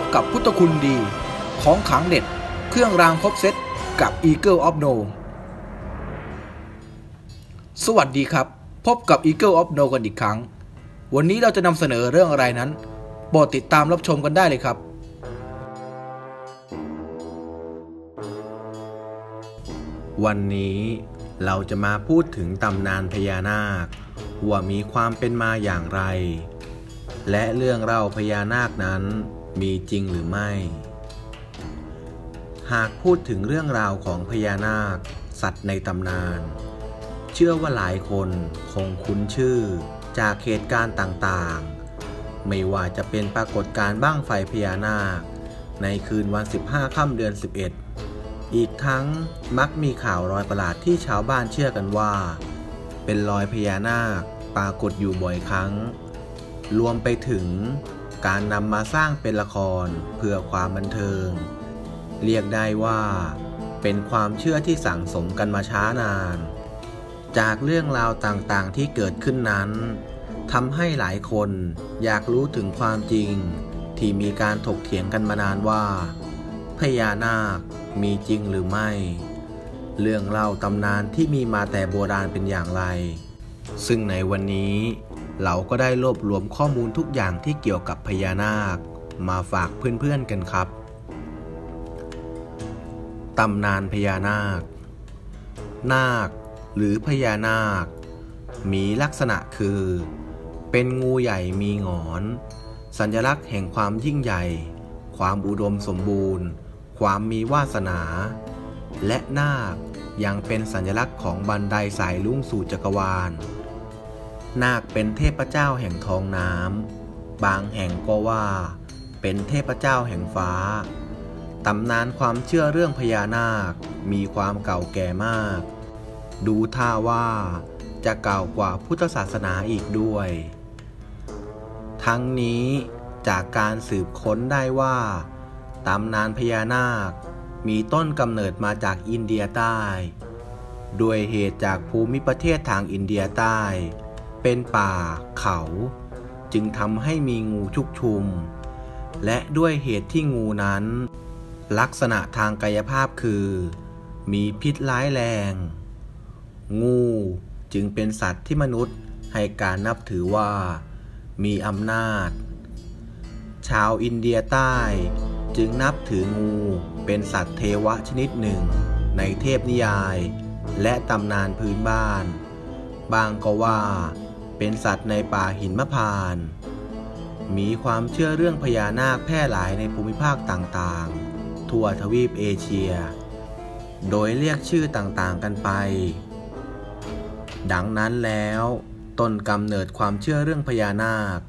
บกับพุทธคุณดีของขลังเด็ดเครื่องรางครบเซตกับ Eager of Know สวัสดีครับพบกับ Eager of Know กันอีกครั้งวันนี้เราจะนำเสนอเรื่องอะไรนั้นโปรดติดตามรับชมกันได้เลยครับวันนี้เราจะมาพูดถึงตำนานพญานาคว่ามีความเป็นมาอย่างไรและเรื่องเล่าพญานาคนั้นมีจริงหรือไม่หากพูดถึงเรื่องราวของพญานาคสัตว์ในตำนานเชื่อว่าหลายคนคงคุ้นชื่อจากเหตุการณ์ต่างๆไม่ว่าจะเป็นปรากฏการณ์บั้งไฟพญานาคในคืนวัน15ค่ำเดือน11อีกทั้งมักมีข่าวรอยประหลาดที่ชาวบ้านเชื่อกันว่าเป็นรอยพญานาคปรากฏอยู่บ่อยครั้งรวมไปถึงการนำมาสร้างเป็นละครเพื่อความบันเทิงเรียกได้ว่าเป็นความเชื่อที่สั่งสมกันมาช้านานจากเรื่องราวต่างๆที่เกิดขึ้นนั้นทำให้หลายคนอยากรู้ถึงความจริงที่มีการถกเถียงกันมานานว่าพญานาคมีจริงหรือไม่เรื่องเล่าตำนานที่มีมาแต่โบราณเป็นอย่างไรซึ่งในวันนี้เราก็ได้รวบรวมข้อมูลทุกอย่างที่เกี่ยวกับพญานาคมาฝากเพื่อนๆกันครับตำนานพญานาคนาคหรือพญานาคมีลักษณะคือเป็นงูใหญ่มีหงอนสัญลักษณ์แห่งความยิ่งใหญ่ความอุดมสมบูรณ์ความมีวาสนาและนาคยังเป็นสัญลักษณ์ของบันไดสายลุ่งสู่จักรวาลนาคเป็นเทพเจ้าแห่งท้องน้ำบางแห่งก็ว่าเป็นเทพเจ้าแห่งฟ้าตำนานความเชื่อเรื่องพญานาคมีความเก่าแก่มากดูท่าว่าจะเก่ากว่าพุทธศาสนาอีกด้วยทั้งนี้จากการสืบค้นได้ว่าตำนานพญานาคมีต้นกำเนิดมาจากอินเดียใต้ด้วยเหตุจากภูมิประเทศทางอินเดียใต้เป็นป่าเขาจึงทำให้มีงูชุกชุมและด้วยเหตุที่งูนั้นลักษณะทางกายภาพคือมีพิษร้ายแรงงูจึงเป็นสัตว์ที่มนุษย์ให้การนับถือว่ามีอำนาจชาวอินเดียใต้จึงนับถืองูเป็นสัตว์เทวะชนิดหนึ่งในเทพนิยายและตำนานพื้นบ้านบางก็ว่าเป็นสัตว์ในป่าหิมพานต์มีความเชื่อเรื่องพญานาคแพร่หลายในภูมิภาคต่างๆทั่วทวีปเอเชียโดยเรียกชื่อต่างๆกันไปดังนั้นแล้วต้นกำเนิดความเชื่อเรื่องพญานาค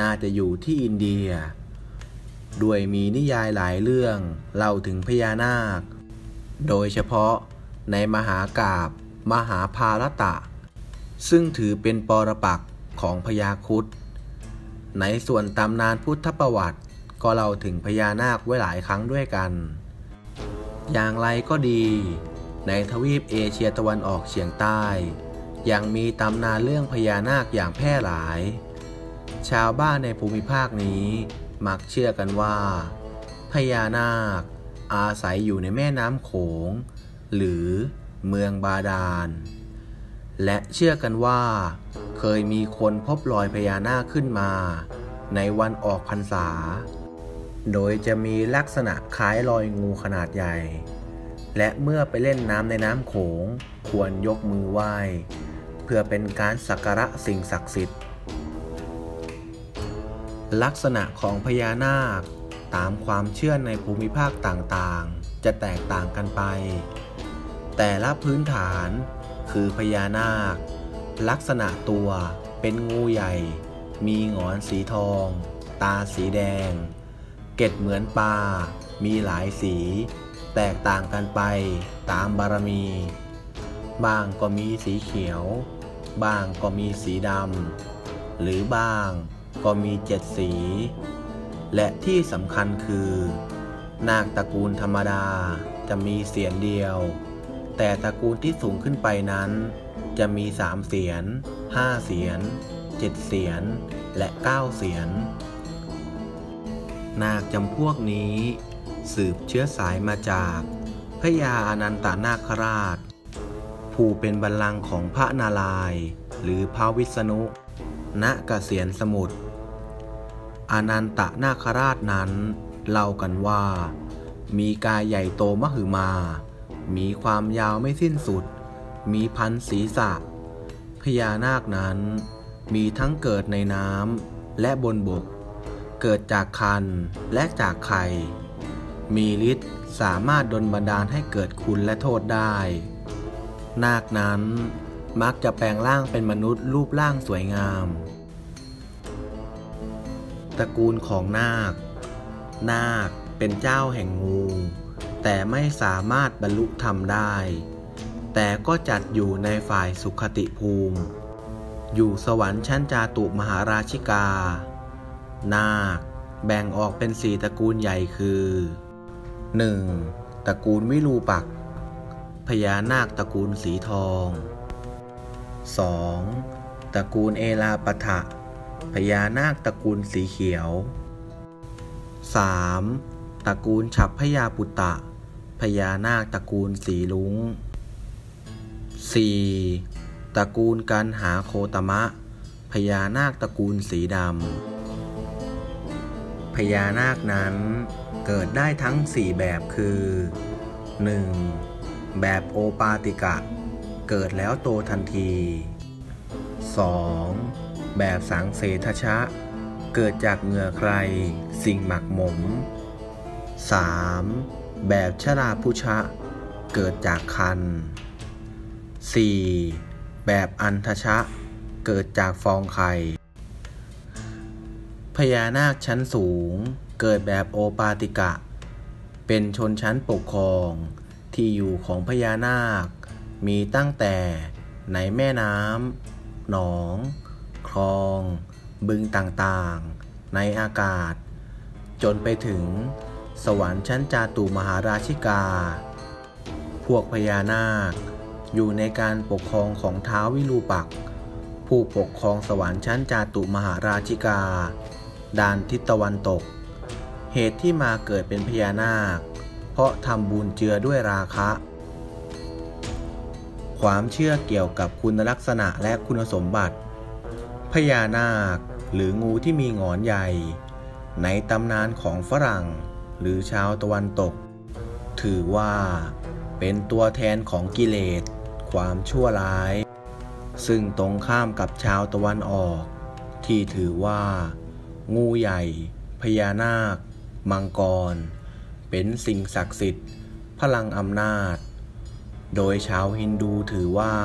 น่าจะอยู่ที่อินเดียด้วยมีนิยายหลายเรื่องเล่าถึงพญานาคโดยเฉพาะในมหากาพย์มหาภารตะซึ่งถือเป็นปรปักษ์ของพญาครุฑในส่วนตำนานพุทธประวัติก็เล่าถึงพญานาคไว้หลายครั้งด้วยกันอย่างไรก็ดีในทวีปเอเชียตะวันออกเฉียงใต้ยังมีตำนานเรื่องพญานาคอย่างแพร่หลายชาวบ้านในภูมิภาคนี้มักเชื่อกันว่าพญานาคอาศัยอยู่ในแม่น้ำโขงหรือเมืองบาดาลและเชื่อกันว่าเคยมีคนพบรอยพญานาคขึ้นมาในวันออกพรรษาโดยจะมีลักษณะคล้ายรอยงูขนาดใหญ่และเมื่อไปเล่นน้ำในน้ำโขงควรยกมือไหว้เพื่อเป็นการสักการะสิ่งศักดิ์สิทธิ์ลักษณะของพญานาคตามความเชื่อในภูมิภาคต่างๆจะแตกต่างกันไปแต่ละพื้นฐานคือพญานาคลักษณะตัวเป็นงูใหญ่มีหงอนสีทองตาสีแดงเกล็ดเหมือนปลามีหลายสีแตกต่างกันไปตามบารมีบางก็มีสีเขียวบางก็มีสีดำหรือบางก็มี7สีและที่สำคัญคือนาคตระกูลธรรมดาจะมีเศียรเดียวแต่ตระกูลที่สูงขึ้นไปนั้นจะมี3เศียร5เศียร7เศียรและ9เศียร นาคจำพวกนี้สืบเชื้อสายมาจากพระยาอนันตนาคราชผู้เป็นบัลลังก์ของพระนารายณ์หรือพระวิษณุณเกษียณสมุทรอนันตนาคราชนั้นเล่ากันว่ามีกายใหญ่โตมหึมามีความยาวไม่สิ้นสุดมีพันศีรษะพญานาคนั้นมีทั้งเกิดในน้ำและบนบกเกิดจากคันและจากไข่มีฤทธิ์สามารถดลบันดาลให้เกิดคุณและโทษได้นาคนั้นมักจะแปลงร่างเป็นมนุษย์รูปร่างสวยงามตระกูลของนาคเป็นเจ้าแห่งงูแต่ไม่สามารถบรรลุธรรมได้แต่ก็จัดอยู่ในฝ่ายสุขติภูมิอยู่สวรรค์ชั้นจาตุมหาราชิกานาคแบ่งออกเป็น4ตระกูลใหญ่คือ 1. ตระกูลวิรูปักษ์พญานาคตระกูลสีทอง 2. ตระกูลเอราปถะพญานาคตระกูลสีเขียว 3. ตระกูลฉัพพยาปุตตะพญานาคตระกูลสีลุง 4. ตระกูลกันหาโคตมะพญานาคตระกูลสีดำพญานาคนั้นเกิดได้ทั้ง4แบบคือ 1. แบบโอปาติกะเกิดแล้วโตทันที 2. แบบสังเสทชะเกิดจากเหงื่อใครสิ่งหมักหมม 3. แบบชราพุชะเกิดจากคัน4. แบบอันทชะเกิดจากฟองไข่พญานาคชั้นสูงเกิดแบบโอปาติกะเป็นชนชั้นปกครองที่อยู่ของพญานาคมีตั้งแต่ในแม่น้ำหนองคลองบึงต่างๆในอากาศจนไปถึงสวรรค์ชั้นจาตุมหาราชิกาพวกพญานาคอยู่ในการปกครองของท้าววิรูปักษ์ผู้ปกครองสวรรค์ชั้นจาตุมหาราชิกาด้านทิศตะวันตกเหตุที่มาเกิดเป็นพญานาคเพราะทำบุญเจือด้วยราคะความเชื่อเกี่ยวกับคุณลักษณะและคุณสมบัติพญานาคหรืองูที่มีหงอนใหญ่ในตำนานของฝรั่งหรือชาวตะวันตกถือว่าเป็นตัวแทนของกิเลสความชั่วร้ายซึ่งตรงข้ามกับชาวตะวันออกที่ถือว่างูใหญ่พญานาคมังกรเป็นสิ่งศักดิ์สิทธิ์พลังอำนาจโดยชาวฮินดูถือว่า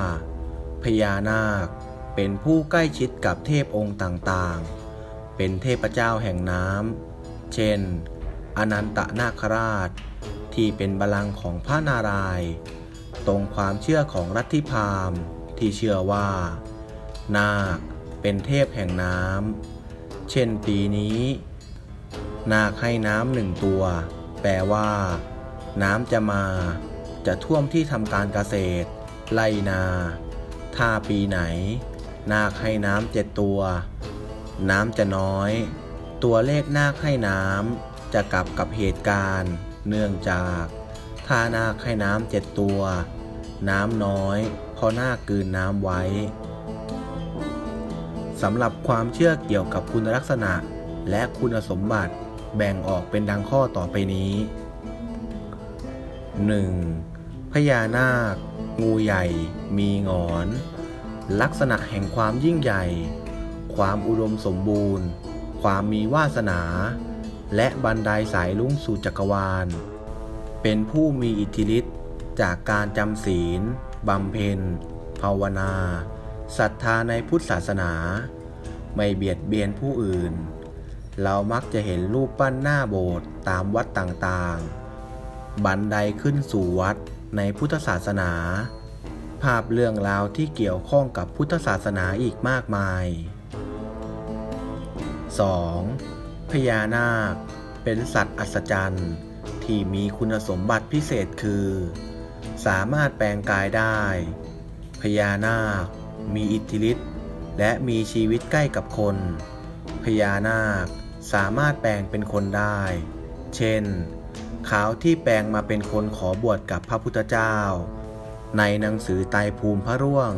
พญานาคเป็นผู้ใกล้ชิดกับเทพองค์ต่างๆเป็นเทพเจ้าแห่งน้ำเช่นอนันตนาคราชที่เป็นบัลลังก์ของพระนารายณ์ตรงความเชื่อของลัทธิพราหมณ์ที่เชื่อว่านาคเป็นเทพแห่งน้ำเช่นปีนี้นาคให้น้ำ1ตัวแปลว่าน้ำจะมาจะท่วมที่ทำการเกษตรไรนาถ้าปีไหนนาคให้น้ำ7ตัวน้ำจะน้อยตัวเลขนาคให้น้ำจะกลับกับเหตุการณ์เนื่องจากถ้านาคให้น้ำ7ตัวน้ำน้อยเพราะนาคกลืนน้ำไว้สำหรับความเชื่อเกี่ยวกับคุณลักษณะและคุณสมบัติแบ่งออกเป็นดังข้อต่อไปนี้ 1. พญานาคงูใหญ่มีหงอนลักษณะแห่งความยิ่งใหญ่ความอุดมสมบูรณ์ความมีวาสนาและบันไดสายลุ่งสู่จักรวาลเป็นผู้มีอิทธิฤทธิ์จากการจำศีลบำเพ็ญภาวนาศรัทธาในพุทธศาสนาไม่เบียดเบียนผู้อื่นเรามักจะเห็นรูปปั้นหน้าโบสถ์ตามวัดต่างๆบันไดขึ้นสู่วัดในพุทธศาสนาภาพเรื่องราวที่เกี่ยวข้องกับพุทธศาสนาอีกมากมาย 2.พญานาคเป็นสัตว์อัศจรรย์ที่มีคุณสมบัติพิเศษคือสามารถแปลงกายได้พญานาคมีอิทธิฤทธิ์และมีชีวิตใกล้กับคนพญานาค สามารถแปลงเป็นคนได้เช่นเขาที่แปลงมาเป็นคนขอบวชกับพระพุทธเจ้าในหนังสือไตรภูมิพระร่วง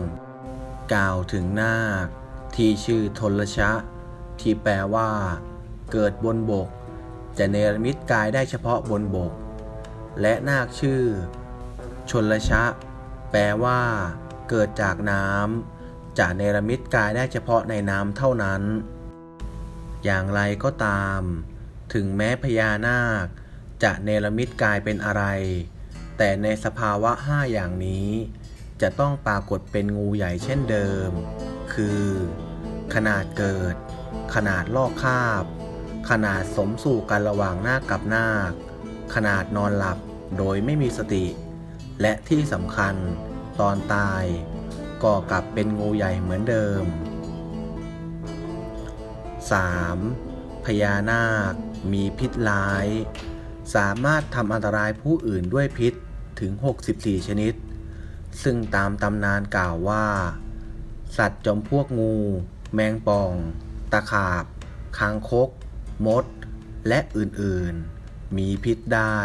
กล่าวถึงนาคที่ชื่อทลชะที่แปลว่าเกิดบนบกจะเนรมิตกายได้เฉพาะบนบกและนาคชื่อชลชะแปลว่าเกิดจากน้ำจะเนรมิตกายได้เฉพาะในน้ำเท่านั้นอย่างไรก็ตามถึงแม้พญานาคจะเนรมิตกายเป็นอะไรแต่ในสภาวะ5อย่างนี้จะต้องปรากฏเป็นงูใหญ่เช่นเดิมคือขนาดเกิดขนาดลอกคราบขนาดสมสู่กันระหว่างนาคกับนาคขนาดนอนหลับโดยไม่มีสติและที่สำคัญตอนตายก็กลับเป็นงูใหญ่เหมือนเดิม 3. พญานาคมีพิษร้ายสามารถทำอันตรายผู้อื่นด้วยพิษถึง64ชนิดซึ่งตามตำนานกล่าวว่าสัตว์จำพวกงูแมงป่องตะขาบคางคกมดและอื่นๆมีพิษได้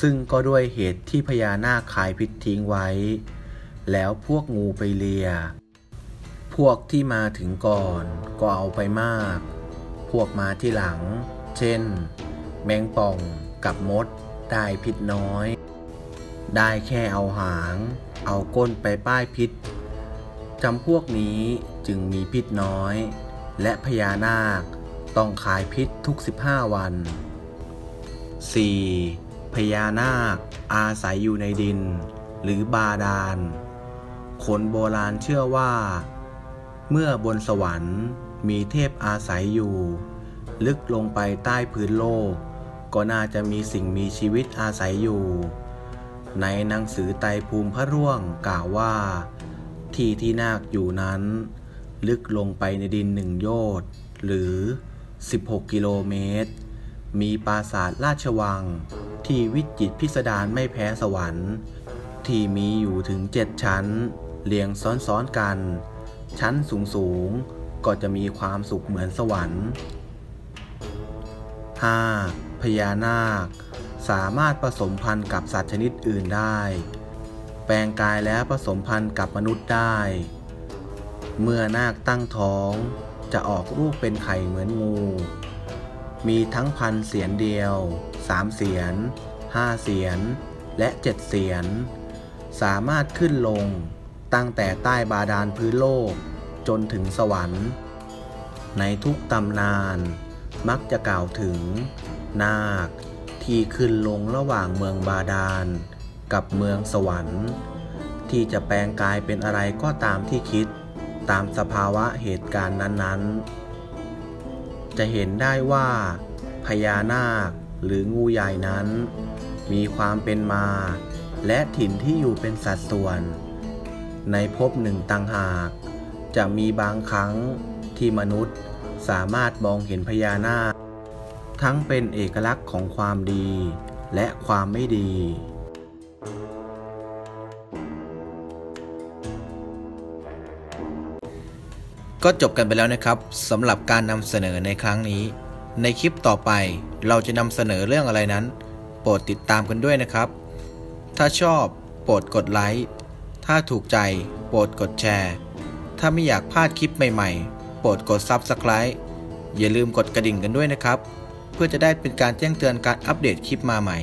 ซึ่งก็ด้วยเหตุที่พญานาคขายพิษทิ้งไว้แล้วพวกงูไปเลียพวกที่มาถึงก่อนก็เอาไปมากพวกมาที่หลังเช่นแมงป่องกับมดได้พิษน้อยได้แค่เอาหางเอาก้นไปป้ายพิษจำพวกนี้จึงมีพิษน้อยและพญานาคต้องขายพิษทุก15วัน 4. พญานาคอาศัยอยู่ในดินหรือบาดาลคนโบราณเชื่อว่าเมื่อบนสวรรค์มีเทพอาศัยอยู่ลึกลงไปใต้พื้นโลกก็น่าจะมีสิ่งมีชีวิตอาศัยอยู่ในหนังสือไตรภูมิพระร่วงกล่าวว่าที่นาคอยู่นั้นลึกลงไปในดิน1โยชน์หรือ16กิโลเมตรมีปราสาทราชวังที่วิจิตรพิสดารไม่แพ้สวรรค์ที่มีอยู่ถึง7ชั้นเรียงซ้อนๆกันชั้นสูงๆก็จะมีความสุขเหมือนสวรรค์ 5. พญานาคสามารถผสมพันธุ์กับสัตว์ชนิดอื่นได้แปลงกายแล้วผสมพันธุ์กับมนุษย์ได้เมื่อนาคตั้งท้องจะออกลูกเป็นไข่เหมือนงูมีทั้งพันเสียนเดียว3เสียน5เสียนและ7เสียนสามารถขึ้นลงตั้งแต่ใต้บาดาลพื้นโลกจนถึงสวรรค์ในทุกตำนานมักจะกล่าวถึงนาคที่ขึ้นลงระหว่างเมืองบาดาลกับเมืองสวรรค์ที่จะแปลงกายเป็นอะไรก็ตามที่คิดตามสภาวะเหตุการณ์นั้นๆจะเห็นได้ว่าพญานาคหรืองูใหญ่นั้นมีความเป็นมาและถิ่นที่อยู่เป็นสัดส่วนในภพหนึ่งต่างหากจะมีบางครั้งที่มนุษย์สามารถมองเห็นพญานาคทั้งเป็นเอกลักษณ์ของความดีและความไม่ดีก็จบกันไปแล้วนะครับสำหรับการนำเสนอในครั้งนี้ในคลิปต่อไปเราจะนำเสนอเรื่องอะไรนั้นโปรดติดตามกันด้วยนะครับถ้าชอบโปรดกดไลค์ถ้าถูกใจโปรดกดแชร์ถ้าไม่อยากพลาดคลิปใหม่ๆโปรดกด Subscribe อย่าลืมกดกระดิ่งกันด้วยนะครับเพื่อจะได้เป็นการแจ้งเตือนการอัปเดตคลิปมาใหม่